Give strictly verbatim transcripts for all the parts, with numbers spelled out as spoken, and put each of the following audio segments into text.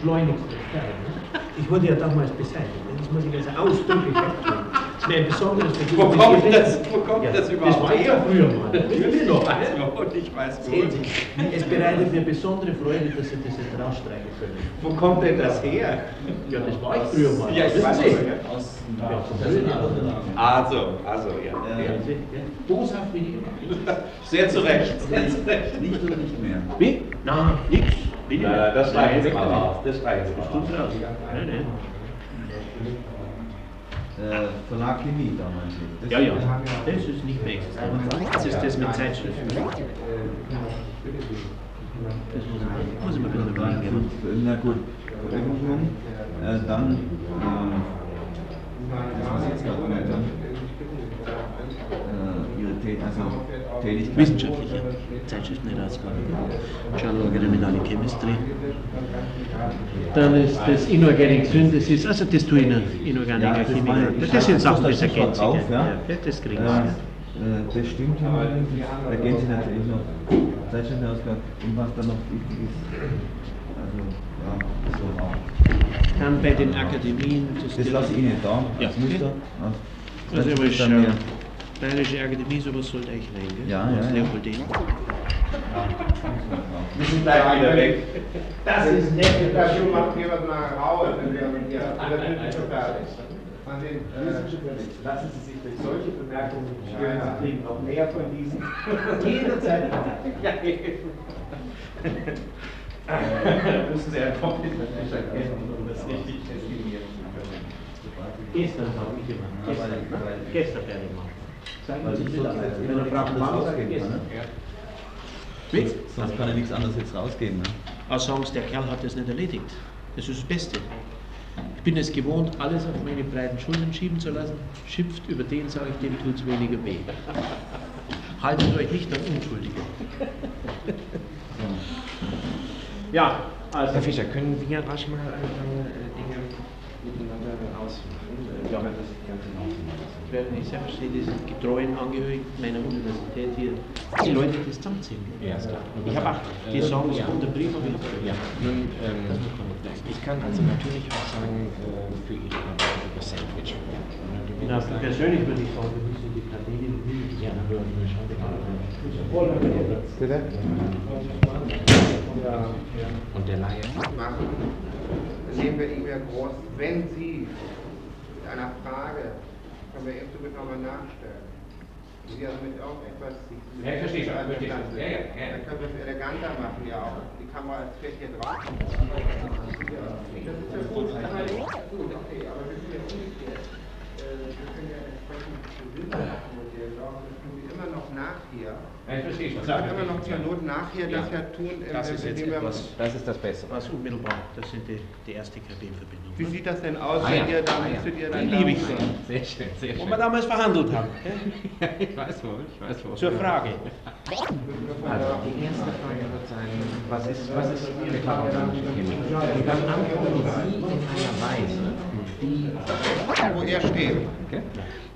beschleunigte Stein. Ich wurde ja damals beseitigt, das muss ich also ausdrücklich sagen. Das wäre ein besonderes Gefühl. Wo kommt das, wo kommt ja, das überhaupt? Das war ja früher mal. Natürlich noch. Und ich weiß wo. Es bereitet mir besondere Freude, dass Sie das jetzt rausstreichen können. Wo kommt denn das her? Ja, das war ich früher mal. Ja, ich weiß auch. Aus dem Namen. Also, also, ja. Boshaft bin ich immer. Sehr zu Recht. Sehr zu Recht. Nicht oder nicht mehr. Wie? Nein, nichts. Na, das war jetzt mal raus. Das war jetzt mal raus. Nein, nein. Äh, Verlag Limit damals. Das ja, ja. Das ist nicht mehr existent. Das ist das mit Zeitschriften. Das muss ich mal ein bisschen reingeben. Na gut. Äh, dann. Äh, das war jetzt gerade nicht. Äh, ihre Tät also, Tätigkeit. Wissenschaftliche Zeitschriften herausgaben. Journal of Organic Chemistry. Dann ist das Inorganic Synthesis, also das tue ich noch, Inorganic ja, Chemie. Das, das sind Sachen, das ergänzt ja. Ja, das kriegen Sie. Äh, das stimmt, da ergänzt Sie natürlich noch Zeitschriftenausgabe und was dann noch wichtig ist. Also, ja, das soll auch. Dann bei den Akademien. Das, das lasse ich Ihnen da, ja. Das Muster. Ja. Also, ich dann ja. Bayerische Akademie, sowas sollte eigentlich rein, gell? Ja, ja. Leopoldin. Wir sind gleich wieder weg. Das ist nett, da schon macht jemand nach Raue, wenn wir hier schon fertig sind. Von den Wissenschaftlern lassen Sie sich durch solche Bemerkungen nicht stören, Sie kriegen noch mehr von diesen. Jederzeit. Ja, da müssen Sie ein Kompliment erkennen, um das richtig definieren zu können. Gestern habe ich jemanden. Gestern fertig gemacht. Sagen Sie sich das jetzt. Wenn er fragt, wann sage ich gestern. Mit? Sonst kann ja nichts anderes jetzt rausgehen. Ne? Also sagen Sie, der Kerl hat das nicht erledigt. Das ist das Beste. Ich bin es gewohnt, alles auf meine breiten Schultern schieben zu lassen. Schimpft über den, sage ich, dem tut es weniger weh. Haltet euch nicht an Unschuldige. Ja, also. Herr Fischer, können wir rasch mal anfangen, Dinge miteinander ausmachen? Ja, das ist ganz genau. Ich werde nicht sehr verstehen, diese getreuen Angehörigen meiner Universität hier, die Leute, die das zusammenziehen. Ja, ist klar. Ich habe auch die Songs ja. Unter Brief und ja. Nun, ähm, ich kann also natürlich auch sagen, äh, für Ihre Arbeit über Sandwich. Na, persönlich würde ich sagen, wir müssen die Platin wirklich gerne hören. Bitte? Und der Laie? Machen, nehmen wir ihm ja groß, wenn Sie mit einer Frage. Können wir erst nochmal nachstellen. Sie damit auch etwas. Ja, ich verstehe schon. Ja, ja, ja. Dann können wir es eleganter machen, ja auch. Die Kamera als Fläche drauf. Ja, das ist ja gut. Gut, okay, aber wir sind ja umgekehrt. Wir können ja entsprechend Gewinnermodell machen. Das tun wir immer noch nach hier. Ja, ich verstehe schon. Das können wir noch zur Not nach hier das ja tun. Das ist jetzt etwas. Das ist das Beste. Was unmittelbar. Das sind die, die erste K D-Verbindung. Wie sieht das denn aus, ah, wenn ja. ihr da müsstet ah, ja. ihr dann liebe ich sein. Sehr schön, sehr schön. Wo wir damals verhandelt haben. Ja, ich weiß wohl, ich weiß wohl. Zur Frage. Also, die erste Frage wird sein, was ist, was ist Ihre Tetraethyl Chemie? Und dann antworten Sie in einer Weise, die... Wo er steht. Okay.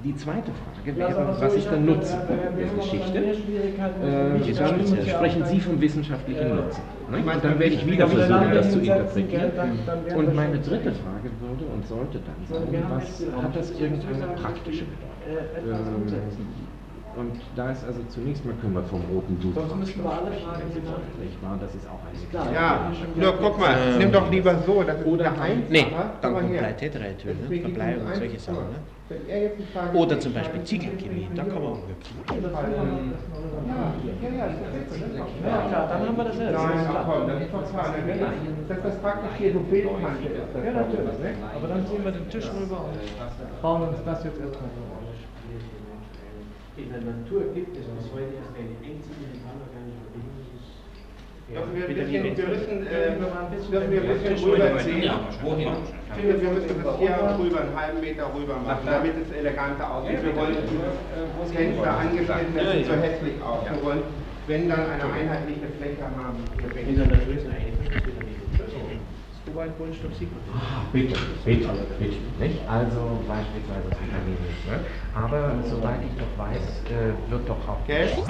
Die zweite Frage wäre, was ist der Nutzen der Geschichte? Äh, dann sprechen Sie vom wissenschaftlichen Nutzen. Ne? Und dann werde ich wieder versuchen, das zu interpretieren. Und meine dritte Frage würde und sollte dann sein, was hat das irgendeine praktische Bedeutung? Äh, und da ist also zunächst mal, können wir vom roten Duft ausgehen. Sonst müssen wir alle Fragen machen. Das ist auch eine. Ja, nur guck mal, ähm, nimm doch lieber so, das ist oder der Einzelne. Nee, dann Verblei, Tetraethyl, ne? Verblei und solche Sachen. Ne? Oder zum Beispiel Ziegelchemie, da kann man auch wirklich. Ja, ja, klar, dann haben wir das jetzt. Nein, komm, das ist total. Das ist das praktisch hier, du Bildkante ist. Ja, natürlich. Aber dann ziehen wir den Tisch rüber und bauen uns das jetzt erstmal so auf. In der Natur gibt es bis heute erst eine einzige inorganische Verbindung. Dürfen wir ein bisschen, wir müssen, äh, dürfen wir ein bisschen rüberziehen? Ja, wohin? Ich finde, wir müssen das hier rüber, einen halben Meter rüber machen, damit es eleganter aussieht. Wir wollen das Fenster angeschnitten, das sieht so hässlich aus. Wir wollen, wenn dann eine einheitliche Fläche haben, in der Natur ist eine einheitliche Fläche. Soweit Kohlenstoff Sigma. Bitte, bitte, bitte. Nicht? Also beispielsweise das Vitamin. Aber soweit ich noch weiß, wird doch auch.